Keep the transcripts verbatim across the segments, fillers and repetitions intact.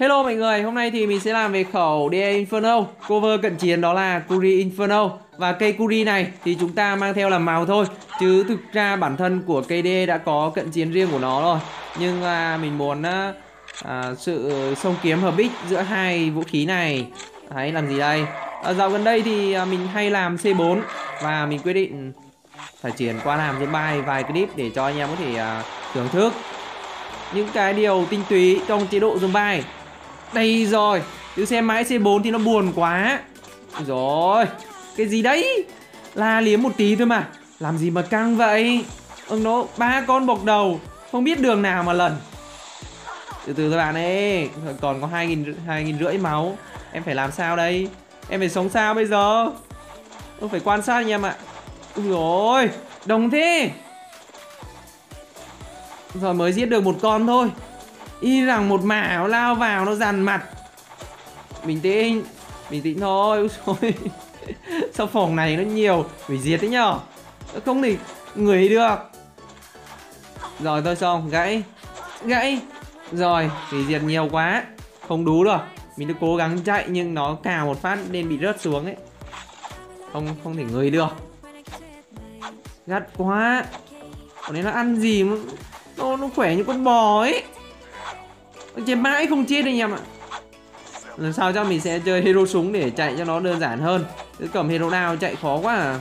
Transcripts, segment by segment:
Hello mọi người, hôm nay thì mình sẽ làm về khẩu đê e Inferno, cover cận chiến đó là Kukri Inferno. Và cây Kukri này thì chúng ta mang theo làm màu thôi, chứ thực ra bản thân của cây đê e đã có cận chiến riêng của nó rồi. Nhưng à, mình muốn à, sự xông kiếm hợp bích giữa hai vũ khí này. Đấy, làm gì đây? À, dạo gần đây thì mình hay làm xê bốn và mình quyết định phải chuyển qua làm trên bài vài clip để cho anh em có thể à, thưởng thức những cái điều tinh túy trong chế độ zombie. Đây rồi, cứ xem mãi xê bốn thì nó buồn quá. Rồi, cái gì đấy? La liếm một tí thôi mà, làm gì mà căng vậy? Ông nó ba con bọc đầu, không biết đường nào mà lần. Từ từ thôi bạn ấy, còn có hai nghìn hai nghìn rưỡi máu, em phải làm sao đây? Em phải sống sao bây giờ? Tôi phải quan sát anh em ạ. Úi dồi, đồng thế. Rồi mới giết được một con thôi. Y rằng một mả nó lao vào nó dằn mặt. Bình tĩnh, bình tĩnh thôi. Úi sao phòng này nó nhiều hủy diệt thế nhở? Không thì người được. Rồi thôi xong, gãy. Gãy. Rồi, hủy diệt nhiều quá. Không đủ được. Mình đã cố gắng chạy nhưng nó cào một phát nên bị rớt xuống ấy. Không, không thể người được. Gắt quá. Còn đấy nó ăn gì mà nó, nó khỏe như con bò ấy. Nó chết mãi không chết anh em ạ. Lần sau cho mình sẽ chơi hero súng để chạy cho nó đơn giản hơn. Cứ cầm hero nào chạy khó quá à.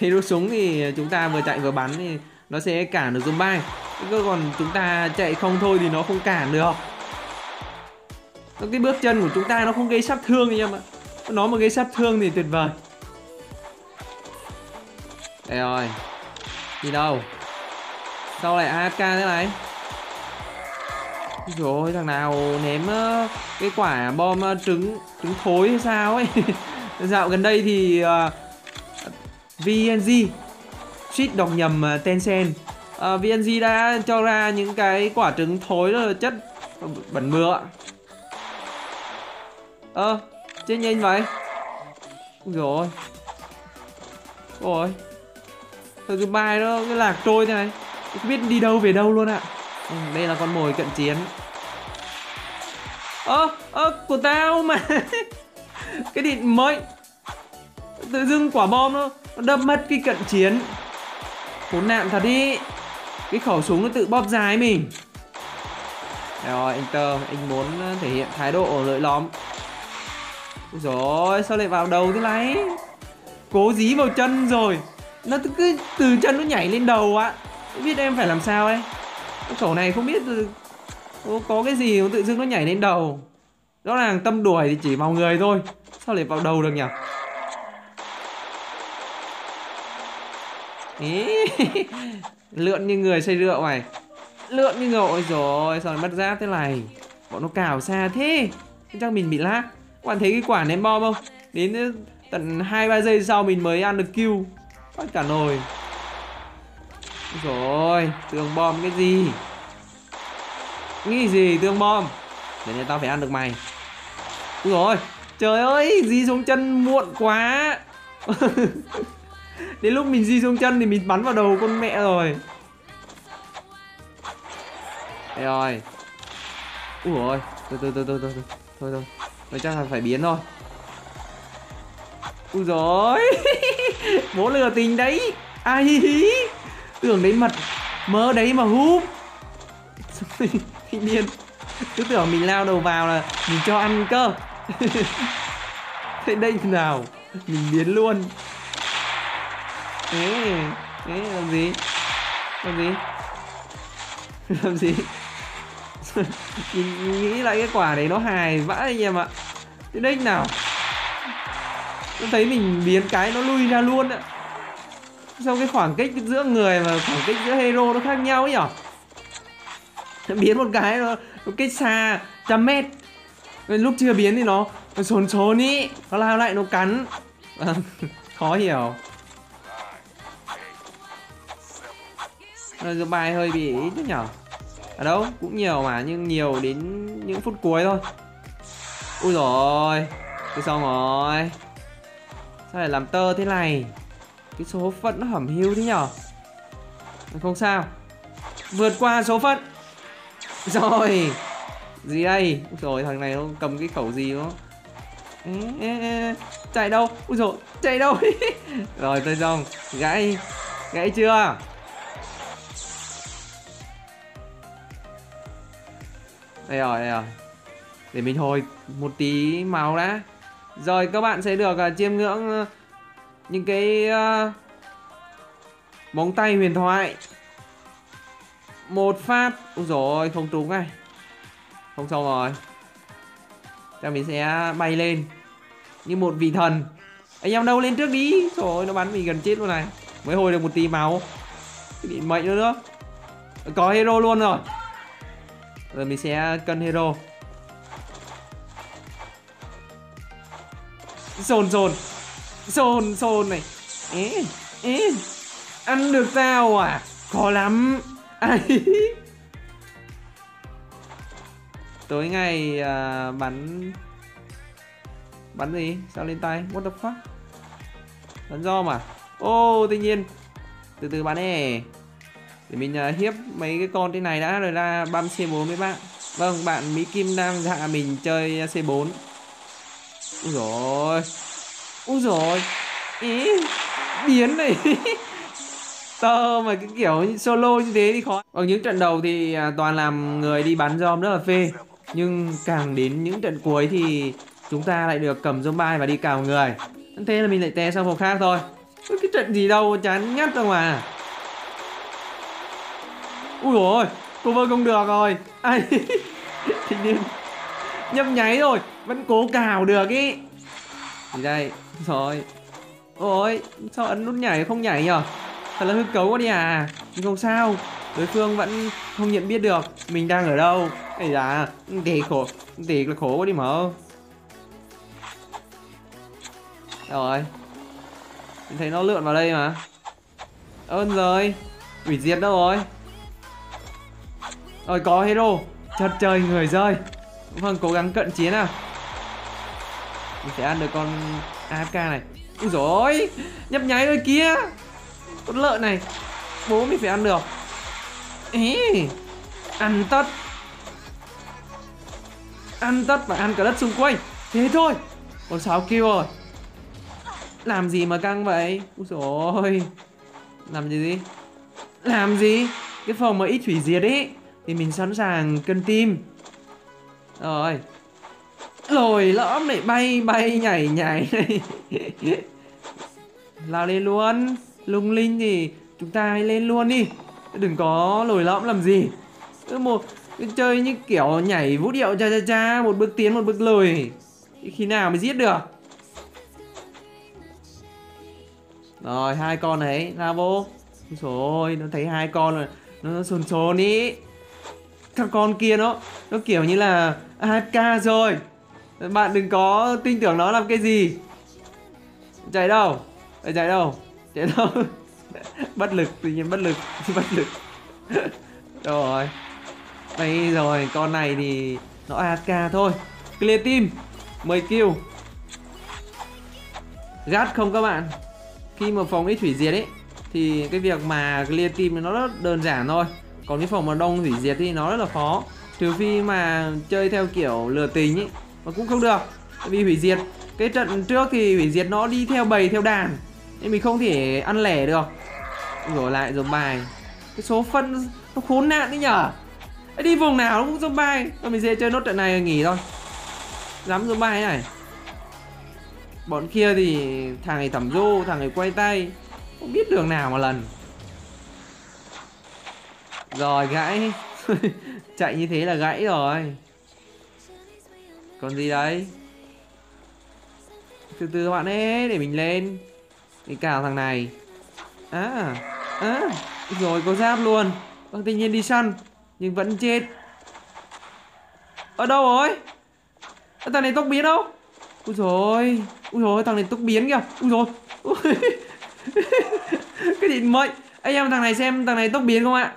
Hero súng thì chúng ta vừa chạy vừa bắn thì nó sẽ cản được zombie. Cứ còn chúng ta chạy không thôi thì nó không cản được. Cái bước chân của chúng ta nó không gây sát thương anh em ạ. Nó mà gây sát thương thì tuyệt vời. Đây rồi. Đi đâu? Sao lại a ca thế này? Trời ơi, thằng nào ném cái quả bom trứng trứng thối hay sao ấy. Dạo gần đây thì uh, vê en giê suýt đọc nhầm Tencent. uh, vê en giê đã cho ra những cái quả trứng thối là chất bẩn bựa. Ơ à, chết nhanh vậy. Rồi rồi thôi cái bài nó cái lạc trôi thế này không biết đi đâu về đâu luôn ạ. À. Ừ, đây là con mồi cận chiến. Ơ, ơ, của tao mà. Cái điện mới. Tự dưng quả bom nó, nó đâm mất cái cận chiến. Khốn nạn thật đi. Cái khẩu súng nó tự bóp dài mình. Rồi, anh Tơ, anh muốn thể hiện thái độ lợi lõm. Rồi, sao lại vào đầu thế này? Cố dí vào chân rồi. Nó cứ từ chân nó nhảy lên đầu ạ. Không biết em phải làm sao ấy. Cái khẩu này không biết có cái gì mà tự dưng nó nhảy lên đầu. Đó là tâm đuổi thì chỉ vào người thôi. Sao lại vào đầu được nhỉ? Ý. Lượn như người say rượu mày. Lượn như ngộ rồi. Sao lại mất giáp thế này? Bọn nó cào xa thế. Chắc mình bị lag. Các bạn thấy cái quả ném bom không? Đến tận hai ba giây sau mình mới ăn được kill. Bắt cả nồi. Rồi, tường bom cái gì? Nghĩ gì tường bom? Để nên tao phải ăn được mày. Rồi, trời ơi, di xuống chân muộn quá. Đến lúc mình di xuống chân thì mình bắn vào đầu con mẹ rồi. Đây rồi. Ủa ơi, thôi thôi thôi thôi thôi thôi thôi. Thôi chắc là phải biến thôi. Úi dồi. Bố lừa tình đấy. Ai hi hi. Tưởng đấy mật mơ đấy mà húp. Điên. Cứ tưởng mình lao đầu vào là mình cho ăn cơ. Thế đây nào mình biến luôn. Ê, ê, làm gì? Làm gì? Làm gì? Mình nghĩ lại cái quả đấy nó hài vãi anh em ạ. Thế đây nào. Tôi thấy mình biến cái nó lui ra luôn ạ. Sao cái khoảng cách giữa người và khoảng cách giữa hero nó khác nhau ấy nhở? Biến một cái nó, nó cách xa trăm mét. Lúc chưa biến thì nó nó sồn sồn ý. Nó lao lại nó cắn. Khó hiểu. Rồi bài hơi bị ít nhở? Ở đâu? Cũng nhiều mà nhưng nhiều đến những phút cuối thôi. Ui rồi, tôi xong rồi. Sao lại làm tơ thế này? Cái số phận nó hẩm hiu thế nhở? Không sao. Vượt qua số phận. Rồi. Gì đây? Úi dồi, thằng này nó cầm cái khẩu gì đó. Ừ, ê, ê, chạy đâu? Úi dồi, chạy đâu? Rồi tôi xong. Gãy. Gãy chưa? Đây rồi, đây rồi. Để mình hồi một tí máu đã. Rồi các bạn sẽ được uh, chiêm ngưỡng uh, những cái uh, móng tay huyền thoại. Một phát. Úi dồi, không trúng này. Không xong rồi. Chắc mình sẽ bay lên như một vị thần. Anh em đâu lên trước đi. Trời ơi, nó bắn mình gần chết luôn này. Mới hồi được một tí máu. Bị mệnh nữa nữa. Có hero luôn rồi. Rồi mình sẽ cân hero. Sồn sồn. Sồn sồn này. Ê, ê. Ăn được tao à? Khó lắm. Ai tối ngày uh, bắn bắn gì sao lên tay, what the fuck, bắn dom à? Ô oh, tự nhiên từ từ bắn nè, để mình uh, hiếp mấy cái con thế này đã rồi ra băm xê bốn với bạn. Vâng, bạn Mỹ Kim đang hạ mình chơi xê bốn. Úi dồi, úi dồi, ý biến này. Tơ mà cái kiểu solo như thế thì khó. Ở những trận đầu thì uh, toàn làm người đi bắn dom rất là phê. Nhưng càng đến những trận cuối thì chúng ta lại được cầm zombie và đi cào người. Thế là mình lại té sang phòng khác thôi. Cái trận gì đâu chán ngắt đâu mà. Úi dồi ôi, cover không được rồi. Ai thì điên. Nhấp nháy rồi, vẫn cố cào được ý. Thì đây, rồi. Ôi, sao ấn nút nhảy không nhảy nhở? Thật là hư cấu quá đi à. Nhưng không sao, đối phương vẫn không nhận biết được mình đang ở đâu. Ây da, thì khổ, thì là khổ quá đi mở. Rồi, mình thấy nó lượn vào đây mà. Ơn rồi, hủy diệt đâu rồi. Rồi có hero, chật trời người rơi. Vâng, cố gắng cận chiến nào. Mình sẽ ăn được con a ép ca này. Úi dồi ôi, nhấp nháy đôi kia. Con lợn này, bố mình phải ăn được. Ý, ăn tất. Ăn tất và ăn cả đất xung quanh. Thế thôi, còn sáu kill rồi. Làm gì mà căng vậy. Úi dồi ôi. Làm gì gì Làm gì cái phòng mà ít hủy diệt ấy. Thì mình sẵn sàng cân tim. Rồi. Rồi lõm này, bay bay nhảy nhảy này. Lao lên luôn. Lung linh thì chúng ta hãy lên luôn đi. Đừng có lồi lõm làm gì. Cứ một cứ chơi như kiểu nhảy vũ điệu cha cha cha. Một bước tiến, một bước lùi. Khi nào mới giết được. Rồi, hai con đấy. Ra vô. Trời ơi, nó thấy hai con rồi. Nó, nó sồn sồn ý. Các con kia nó nó kiểu như là a ép ca rồi. Bạn đừng có tin tưởng nó làm cái gì. Chạy đâu? Chạy đâu? Chạy đâu? Bất lực, tự nhiên bất lực. Bất lực. Đâu rồi? Đây rồi, con này thì nó a ép ca thôi. Clear team, mười kill. Gắt không các bạn? Khi mà phòng ít hủy diệt ấy thì cái việc mà clear team nó rất đơn giản thôi. Còn cái phòng mà đông hủy diệt thì nó rất là khó. Trừ phi mà chơi theo kiểu lừa tình ấy, mà cũng không được. Tại vì hủy diệt, cái trận trước thì hủy diệt nó đi theo bầy, theo đàn, nên mình không thể ăn lẻ được. Rồi lại zombie. Cái số phân nó khốn nạn đấy nhở. Đi vùng nào nó cũng zombie. Thôi mình sẽ chơi nốt trận này rồi nghỉ thôi. Dám zombie thế này. Bọn kia thì thằng này thẩm du, thằng này quay tay. Không biết đường nào mà lần. Rồi gãy. Chạy như thế là gãy rồi. Còn gì đấy. Từ từ bạn ấy, để mình lên. Để cào thằng này. À, à. Rồi có giáp luôn. Vâng, tuy nhiên đi săn nhưng vẫn chết. Ở đâu rồi? Ở thằng này tốc biến đâu? Úi dồi, úi dồi, thằng này tốc biến kìa. Úi dồi. Cái gì mệnh. Anh em thằng này xem thằng này tốc biến không ạ?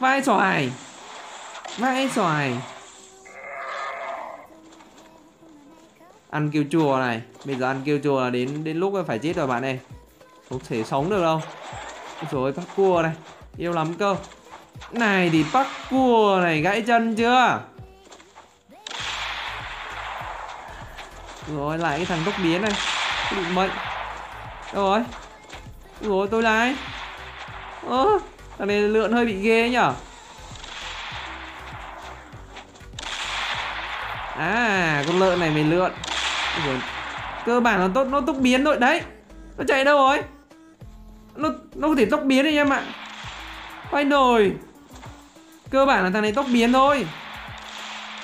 Vai xoài. Vai xoài. Ăn kêu chùa này. Bây giờ ăn kêu chùa là đến đến lúc phải chết rồi bạn này. Không thể sống được đâu. Úi dồi ôi, bác cua này. Yêu lắm cơ. Này thì bác cua này gãy chân chưa? Rồi lại cái thằng tốc biến này. Cái định mệnh. Đâu rồi? Rồi tôi là ai? Ơ, thằng này lượn hơi bị ghê nhở. À, con lợn này mình lượn. Rồi. Cơ bản là tốt, nó tốc biến rồi đấy. Nó chạy đâu rồi? Nó nó có thể tốc biến đấy em ạ. Quay rồi. Cơ bản là thằng này tốc biến thôi.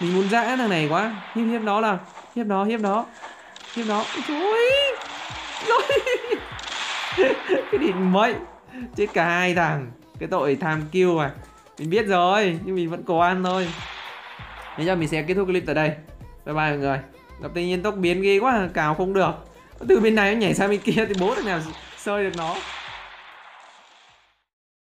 Mình muốn dã thằng này quá. Hiếp hiếp đó là hiếp đó, hiếp đó. Hiếp đó. Ôi. Cái định mệnh. Chết cả hai thằng. Cái tội tham kill mà. Mình biết rồi, nhưng mình vẫn cố ăn thôi. Thế giờ mình sẽ kết thúc clip tại đây. Bye bye mọi người. Gặp tự nhiên tốc biến ghê quá, cào không được. Từ bên này nó nhảy sang bên kia thì bố thằng nào sơi được nó.